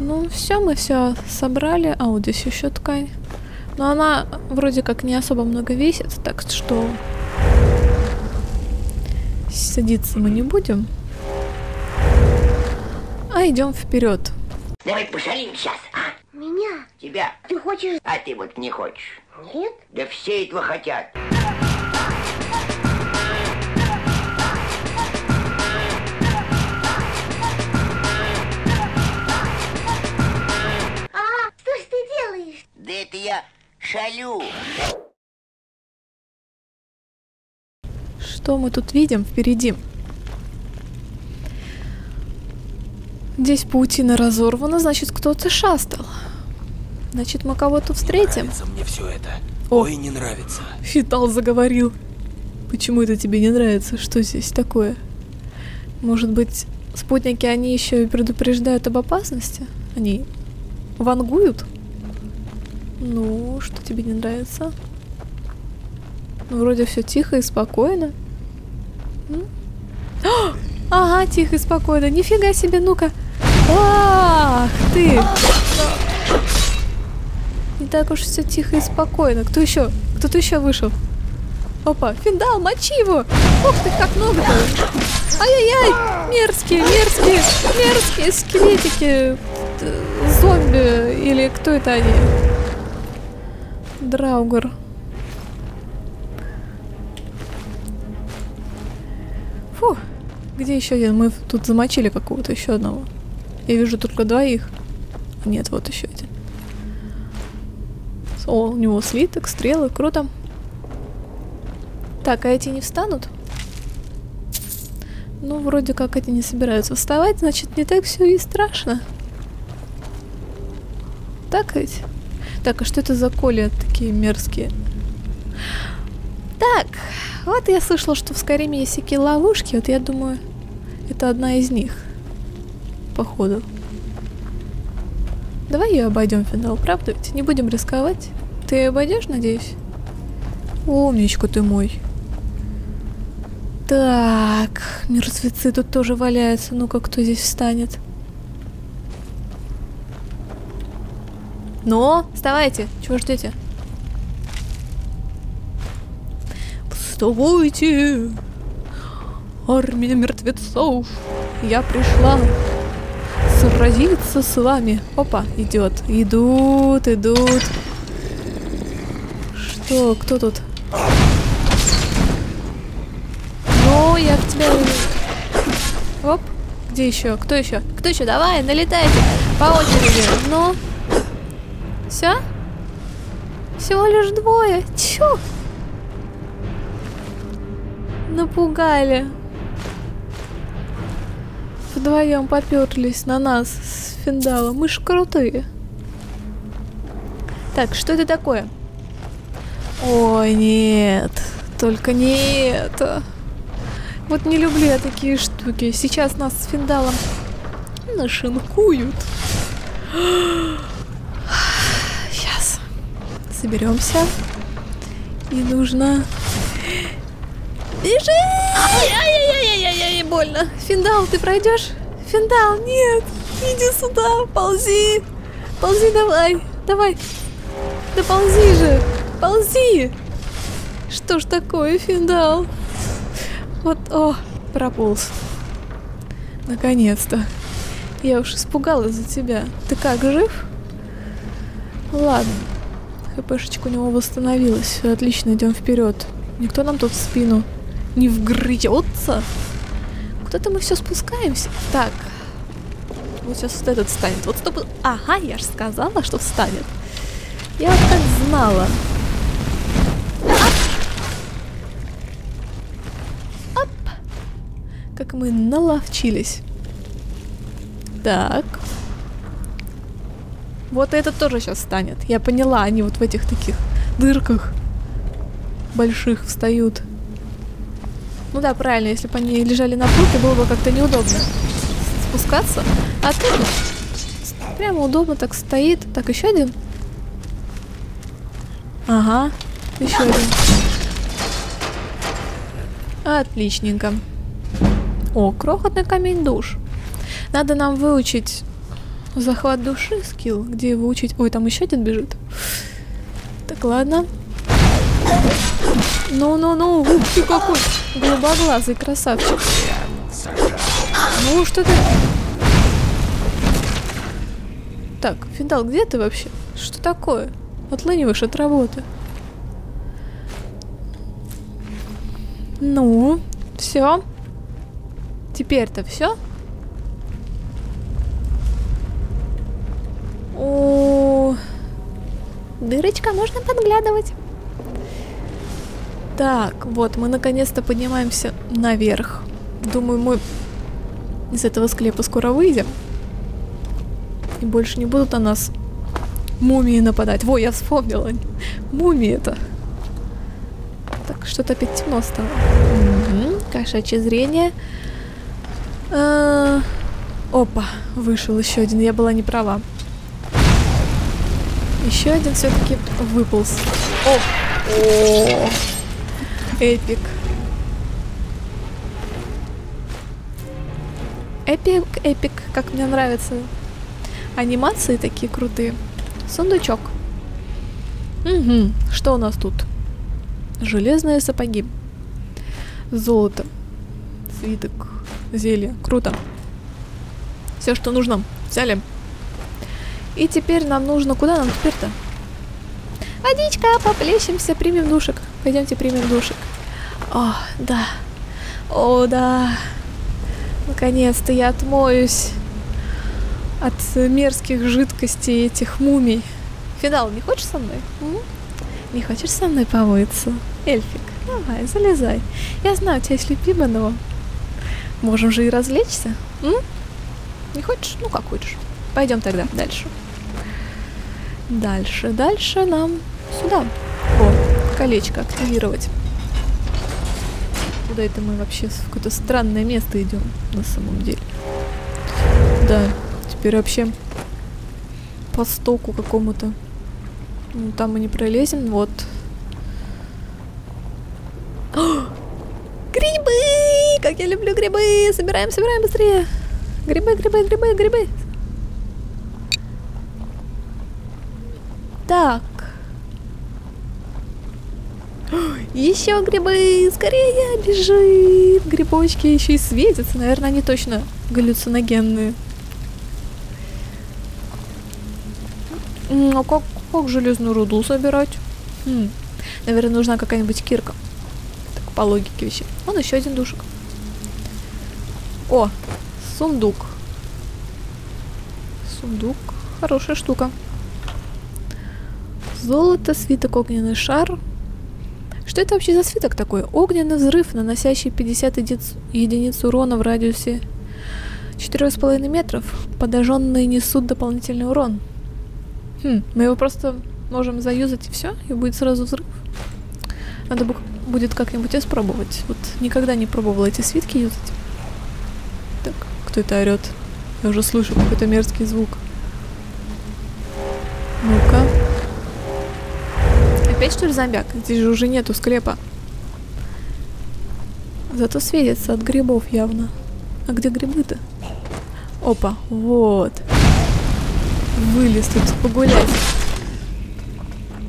Ну, все, мы все собрали. А, вот здесь еще ткань. Но она вроде как не особо много весит, так что садиться мы не будем. А идем вперед. Давай пошалим сейчас, а? Меня? Тебя? Ты хочешь? А ты вот не хочешь. Нет? Да все этого хотят. Да это я шалю. Что мы тут видим впереди? Здесь паутина разорвана, значит, кто-то шастал. Значит, мы кого-то встретим. Мне все это. Ой, не нравится. Фитал заговорил. Почему это тебе не нравится? Что здесь такое? Может быть, спутники, они еще и предупреждают об опасности? Они вангуют? Ну, что тебе не нравится? Ну, вроде все тихо и спокойно. Ага, тихо и спокойно. Нифига себе, ну-ка. Ах ты! Не так уж все тихо и спокойно. Кто еще? Кто-то еще вышел. Опа, Финдал, мочи его! Ох ты, как много-то! Ай-яй-яй! Мерзкие, мерзкие, мерзкие скелетики! Зомби или кто это они? Драугар. Фу, где еще один? Мы тут замочили какого-то еще одного. Я вижу только двоих. Нет, вот еще один. О, у него слиток, стрелы, круто. Так, а эти не встанут? Ну, вроде как эти не собираются вставать, значит, не так все и страшно. Так ведь? Так, а что это за коли такие мерзкие? Так, вот я слышала, что в Skyrim есть всякие ловушки. Вот я думаю, это одна из них. Походу. Давай ее обойдем, Финдал, правда ведь? Не будем рисковать. Ты ее обойдешь, надеюсь? Умничка ты мой. Так, мертвецы тут тоже валяются. Ну-ка, кто здесь встанет? Но, вставайте! Чего ждете? Вставайте! Армия мертвецов! Я пришла сразиться с вами. Опа, идет. Идут, идут. Что? Кто тут? Ну, я в тебя увижу. Оп. Где еще? Кто еще? Кто еще? Давай, налетайте! По очереди. Ну... Все? Всего лишь двое. Чё? Напугали. Вдвоем поперлись на нас с Финдалом. Мы ж крутые. Так, что это такое? Ой, нет. Только не это. Вот не люблю я такие штуки. Сейчас нас с Финдалом нашинкуют. Соберемся. И нужно... Бежи! Ай-яй-яй-яй-яй-яй, больно. Финдал, ты пройдешь? Финдал, нет! Иди сюда, ползи! Ползи давай! Давай! Да ползи же! Ползи! Что ж такое, Финдал? Вот, о, прополз. Наконец-то. Я уж испугалась за тебя. Ты как, жив? Ладно. ХПшечка у него восстановилась. Отлично, идем вперед. Никто нам тут в спину не вгрызется. Куда-то мы все спускаемся. Так. Вот сейчас вот этот встанет. Вот стоп. Ага, я же сказала, что встанет. Я вот так знала. Оп. Оп. Как мы наловчились. Так. Вот это тоже сейчас станет. Я поняла, они вот в этих таких дырках больших встают. Ну да, правильно, если бы они лежали на полке, было бы как-то неудобно спускаться. А тут прямо удобно так стоит. Так, еще один. Ага, еще один. Отличненько. О, крохотный камень душ. Надо нам выучить... Захват души скилл. Где его учить? Ой, там еще один бежит. Так, ладно. Ну-ну-ну, ух ты какой! Голубоглазый красавчик. Ну, что ты... Так, Финдал, где ты вообще? Что такое? Отлыниваешь от работы. Ну, все. Теперь-то все. О, дырочка, можно подглядывать. Так, вот, мы наконец-то поднимаемся наверх. Думаю, мы из этого склепа скоро выйдем. И больше не будут на нас мумии нападать. Во, я вспомнила. Мумии-то. Так, что-то опять темно стало. Кошачье зрение. Опа, вышел еще один. Я была не права. Еще один все-таки выполз. О! Эпик. Эпик, эпик. Как мне нравятся анимации такие крутые. Сундучок. Угу. Что у нас тут? Железные сапоги. Золото. Свиток. Зелье. Круто. Все, что нужно. Взяли. И теперь нам нужно... Куда нам теперь-то? Водичка, поплещемся, примем душек. Пойдемте примем душек. О, да. О, да. Наконец-то я отмоюсь от мерзких жидкостей этих мумий. Финал, не хочешь со мной? Не хочешь со мной помыться? Эльфик, давай, залезай. Я знаю, у тебя есть любимая, но... Можем же и развлечься. Не хочешь? Ну, как хочешь. Пойдем тогда дальше. Дальше, дальше нам сюда. О, колечко активировать. Куда это мы вообще? В какое-то странное место идем, на самом деле. Да, теперь вообще по стоку какому-то. Ну, там мы не пролезем, вот. О! Грибы! Как я люблю грибы! Собираем, собираем быстрее! Грибы, грибы, грибы, грибы! Так. Еще грибы! Скорее бежит! Грибочки еще и светятся. Наверное, они точно галлюциногенные. А как железную руду собирать? Наверное, нужна какая-нибудь кирка. Так, по логике вещей. Вон еще один душик. О, сундук. Сундук. Хорошая штука. Золото, свиток, огненный шар. Что это вообще за свиток такой? Огненный взрыв, наносящий 50 единиц урона в радиусе 4,5 метров. Подожженные несут дополнительный урон. Мы его просто можем заюзать и все, и будет сразу взрыв. Надо будет как-нибудь испробовать. Вот никогда не пробовала эти свитки юзать. Так, кто это орет? Я уже слышу какой-то мерзкий звук. Ну-ка. Опять, что ли, зомбяк? Здесь же уже нету склепа. Зато светится от грибов явно. А где грибы-то? Опа, вот. Вылез тут погулять.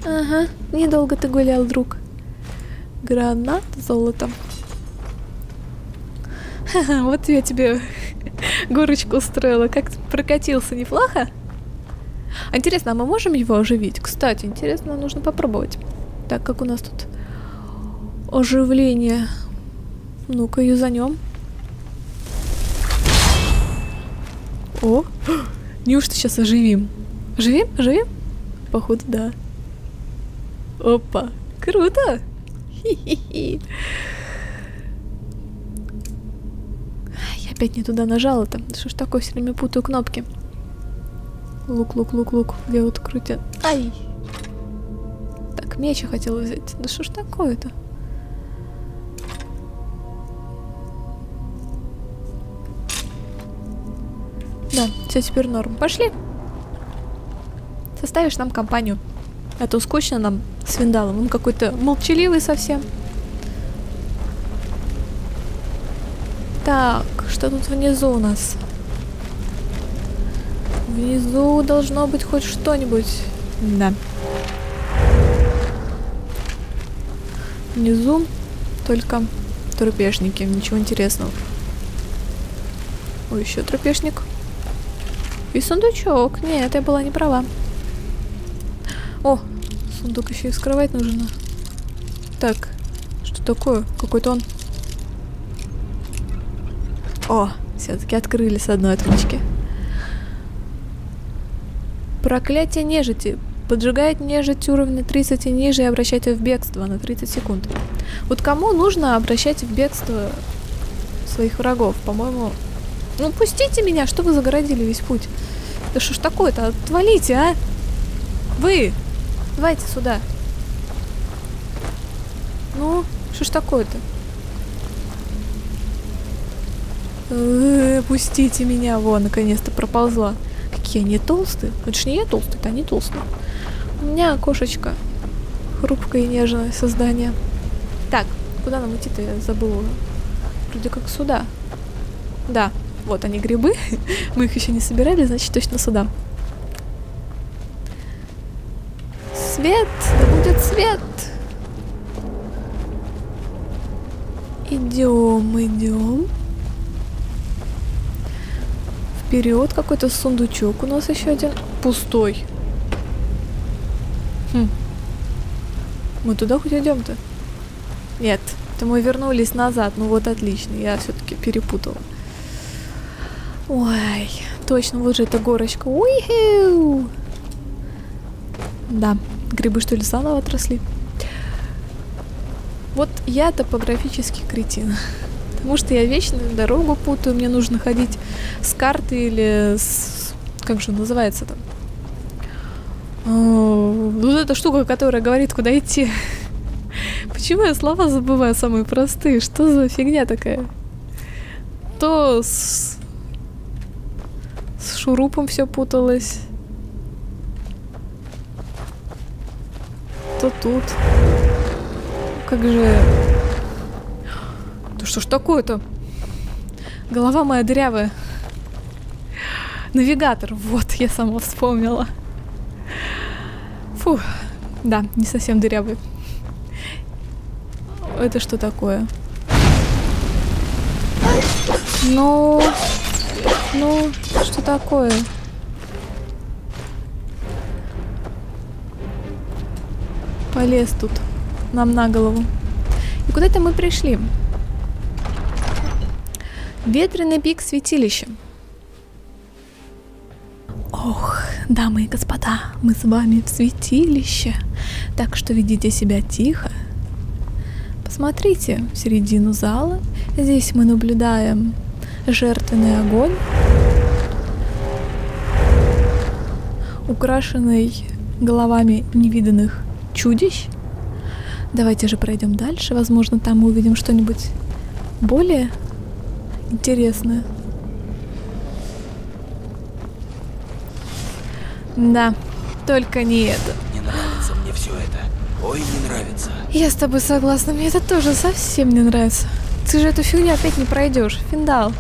Ага, недолго ты гулял, друг. Гранат, золото. Ха-ха, вот я тебе горочку устроила. Как прокатился, неплохо? Интересно, а мы можем его оживить? Кстати, интересно, нужно попробовать. Так, как у нас тут оживление? Ну-ка, юзанем. О, неужто сейчас оживим? Оживим? Оживим? Походу, да. Опа, круто! Хи-хи-хи. Я опять не туда нажала-то. Что ж такое, все время путаю кнопки. Лук, лук, лук, лук. Где вот крутят? Ай! Так, меч я хотела взять. Да что ж такое-то? Да, все теперь норм. Пошли. Составишь нам компанию. А то скучно нам с Виндалом. Он какой-то молчаливый совсем. Так, что тут внизу у нас? Внизу должно быть хоть что-нибудь. Да. Внизу только трупешники. Ничего интересного. Ой, еще трупешник. И сундучок. Нет, я была не права. О, сундук еще и вскрывать нужно. Так, что такое? Какой-то он. О, все-таки открыли с одной отмычки. Проклятие нежити. Поджигает нежить уровня 30 и ниже и обращать ее в бегство на 30 секунд. Вот кому нужно обращать в бегство своих врагов? По-моему... Ну, пустите меня, что вы загородили весь путь? Да что ж такое-то? Отвалите, а? Вы! Давайте сюда. Ну, что ж такое-то? Пустите меня, во, наконец-то проползла. Какие они толстые? Это ж не я толстый, это они толстые. У меня кошечка. Хрупкое и нежное создание. Так, куда нам идти-то? Я забыла. Вроде как сюда. Да, вот они грибы. Мы их еще не собирали, значит точно сюда. Свет, да будет свет. Идем, идем. Вперед, какой-то сундучок у нас еще один. Пустой. Хм. Мы туда хоть идем-то? Нет, то мы вернулись назад. Ну вот отлично, я все-таки перепутала. Ой, точно, вот же эта горочка. Уи-ху! Да, грибы что ли заново отросли? Вот я топографический кретин. Потому что я вечно дорогу путаю, мне нужно ходить с карты или с... Как же называется там? Вот эта штука, которая говорит, куда идти. Почему я слова забываю самые простые? Что за фигня такая? То с шурупом все путалось. То тут. Как же... Что ж такое-то? Голова моя дырявая. Навигатор. Вот, я сама вспомнила. Фух. Да, не совсем дырявый. Это что такое? Ну... Ну, что такое? Полез тут. Нам на голову. И куда-то мы пришли. Ветреный пик святилища. Ох, дамы и господа, мы с вами в святилище. Так что ведите себя тихо. Посмотрите в середину зала. Здесь мы наблюдаем жертвенный огонь, украшенный головами невиданных чудищ. Давайте же пройдем дальше. Возможно, там мы увидим что-нибудь более... интересно. Да, только не это. Не нравится мне все это. Ой, не нравится. Я с тобой согласна, мне это тоже совсем не нравится. Ты же эту фигню опять не пройдешь, Финдал.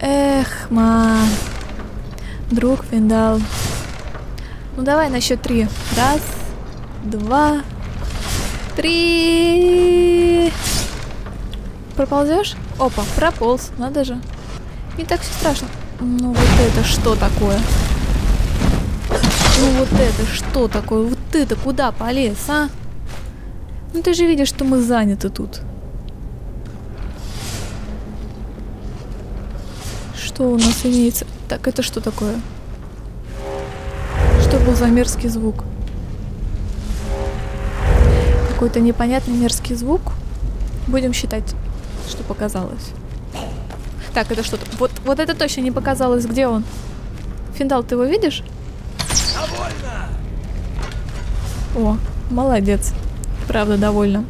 Эх, ма. Друг Финдал. Ну давай на счет 3. Раз, два, три. Проползешь? Опа, прополз, надо же. Не так все страшно. Ну вот это что такое? Ну вот это что такое? Вот ты-то куда полез, а? Ну ты же видишь, что мы заняты тут. Что у нас имеется? Так, это что такое? Что был за мерзкий звук? Какой-то непонятный мерзкий звук. Будем считать... что показалось. Так, это что-то... Вот это точно не показалось. Где он? Финдал, ты его видишь? Довольно. О, молодец. Правда, довольно.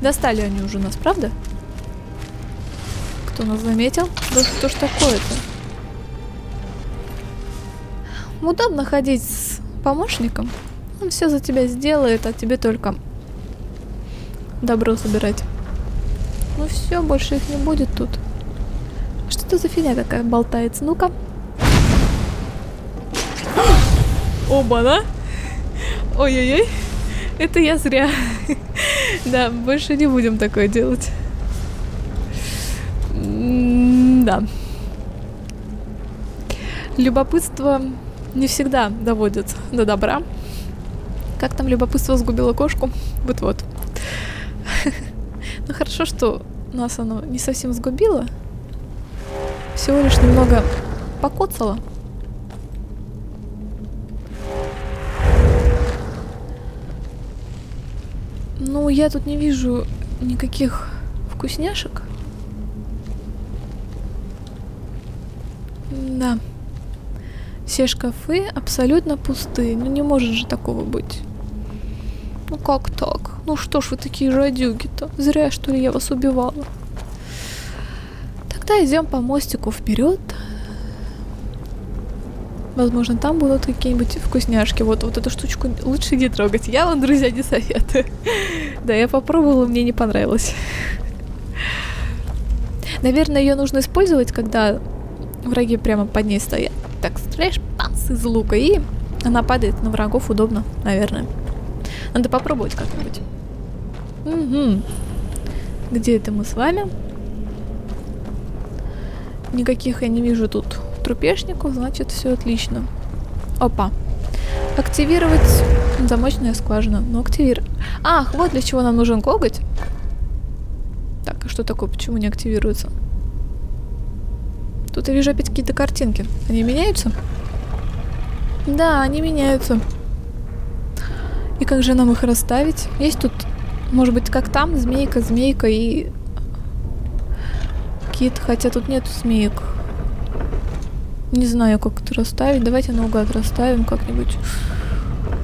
Достали они уже нас, правда? Кто нас заметил? Да что ж такое-то? Удобно ходить с помощником. Он все за тебя сделает, а тебе только добро собирать. Ну все, больше их не будет тут. Что это за фигня такая болтается? Ну-ка. Оба-на. Ой-ой-ой. Это я зря. Да, больше не будем такое делать. Да. Любопытство не всегда доводит до добра. Как там любопытство сгубило кошку? Вот-вот. Ну хорошо, что нас оно не совсем сгубило. Всего лишь немного покоцало. Ну, я тут не вижу никаких вкусняшек. Да. Все шкафы абсолютно пустые. Ну, не может же такого быть. Ну, как так? Ну, что ж вы такие жадюги-то? Зря, что ли, я вас убивала. Тогда идем по мостику вперед. Возможно, там будут какие-нибудь вкусняшки. Вот эту штучку лучше не трогать. Я вам, друзья, не советую. Да, я попробовала, мне не понравилось. Наверное, ее нужно использовать, когда враги прямо под ней стоят. Так, стреляешь, панс, из лука, и она падает на врагов. Удобно, наверное. Надо попробовать как-нибудь. Угу. Где это мы с вами? Никаких я не вижу тут трупешников, значит, все отлично. Опа. Активировать замочная скважина. Ну, активировать. Ах, вот для чего нам нужен коготь. Так, а что такое? Почему не активируется? Тут я вижу опять какие-то картинки. Они меняются? Да, они меняются. И как же нам их расставить? Есть тут, может быть, как там, змейка, змейка и кит. Хотя тут нету змеек. Не знаю, как это расставить. Давайте наугад расставим как-нибудь.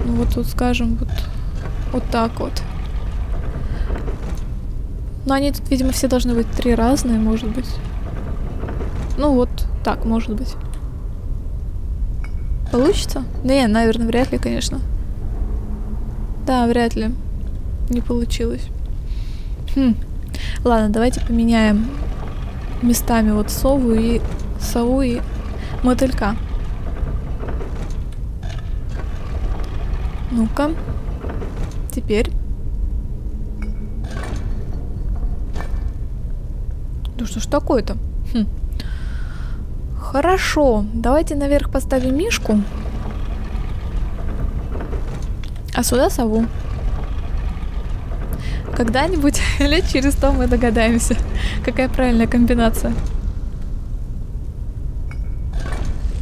Ну, вот тут, скажем, вот так вот. Но они тут, видимо, все должны быть три разные, может быть. Ну вот так, может быть. Получится? Не, наверное, вряд ли, конечно. Да, вряд ли. Не получилось. Хм. Ладно, давайте поменяем местами вот сову и мотылька. Ну-ка. Теперь. Ну что ж такое-то? Хм. Хорошо, давайте наверх поставим мишку, а сюда сову. Когда-нибудь лет через 100 мы догадаемся, какая правильная комбинация.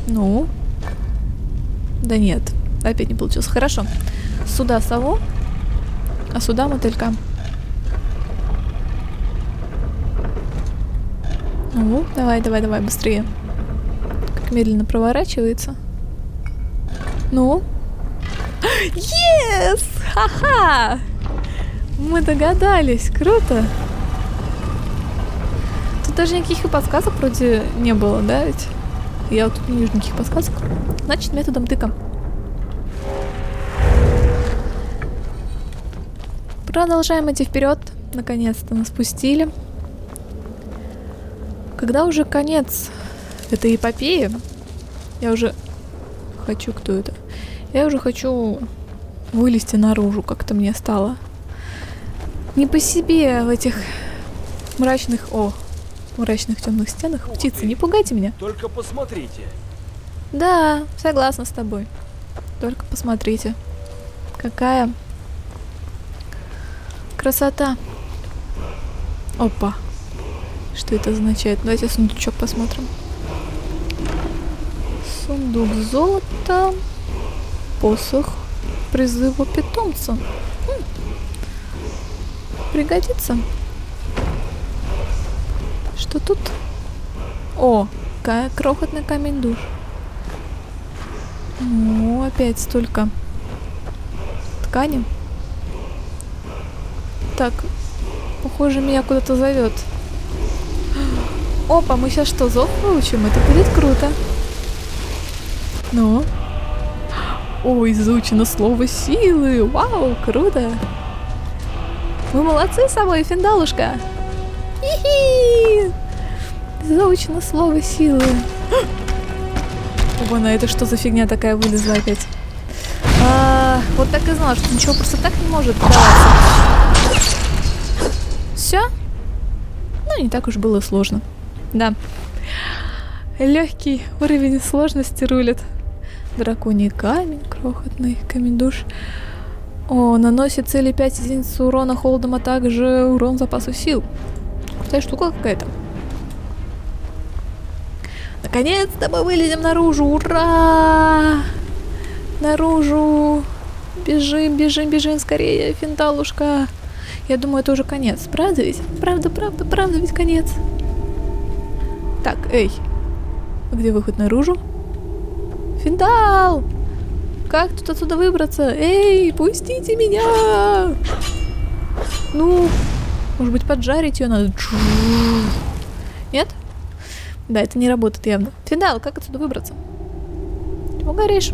Ну, да нет, опять не получилось. Хорошо, сюда сову, а сюда мотылька. Ну, давай, давай, давай, быстрее. Медленно проворачивается. Ну. Yes! Ха-ха! Мы догадались. Круто. Тут даже никаких подсказок вроде не было, да, ведь? Я вот тут не вижу никаких подсказок. Значит, методом тыка. Продолжаем идти вперед. Наконец-то нас пустили. Когда уже конец... Это эпопея. Я уже хочу... Кто это? Я уже хочу вылезти наружу, как-то мне стало. Не по себе в этих мрачных... О, мрачных темных стенах. Ух, птицы, ты. Не пугайте меня. Только посмотрите. Да, согласна с тобой. Только посмотрите. Какая красота. Опа. Что это означает? Давайте сундучок посмотрим. Сундук золота, посох призыва питомца. Пригодится. Что тут? О, крохотный камень душ. Ну, опять столько ткани. Так, похоже, меня куда-то зовет. Опа, мы сейчас что, зов получим? Это будет круто. Ну? Ой, изучено слово силы. Вау, круто. Вы молодцы с собой, Финдалушка. Хи-хи. Изучено слово силы. Оба, на это что за фигня такая вылезла опять? Вот так и знала, что ничего просто так не может даваться. Все? Ну, не так уж было сложно. Да. Легкий уровень сложности рулит. Драконий камень, крохотный камень душ. О, наносит цели 5 единиц урона холодом, а также урон запасу сил. Крутая штука какая-то. Наконец-то мы вылезем наружу. Ура! Наружу! Бежим, бежим, бежим скорее, финталушка. Я думаю, это уже конец. Правда ведь? Правда, правда, правда ведь конец. Так, эй. Где выход наружу? Финдал! Как тут отсюда выбраться? Эй, пустите меня! Ну, может быть, поджарить ее надо? Нет? Да, это не работает явно. Финдал, как отсюда выбраться? Угоришь.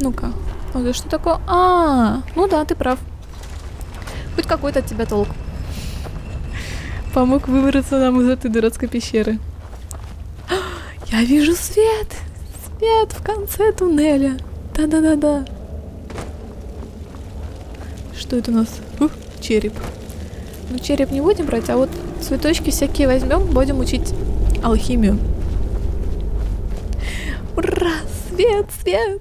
Ну-ка. Вот что такое? А, ну да, ты прав. Хоть какой-то от тебя толк. Помог выбраться нам из этой дурацкой пещеры. Я вижу свет! Свет в конце туннеля. Да-да-да-да. Что это у нас? Ух, череп. Ну, череп не будем брать, а вот цветочки всякие возьмем, будем учить алхимию. Ура! Свет, свет!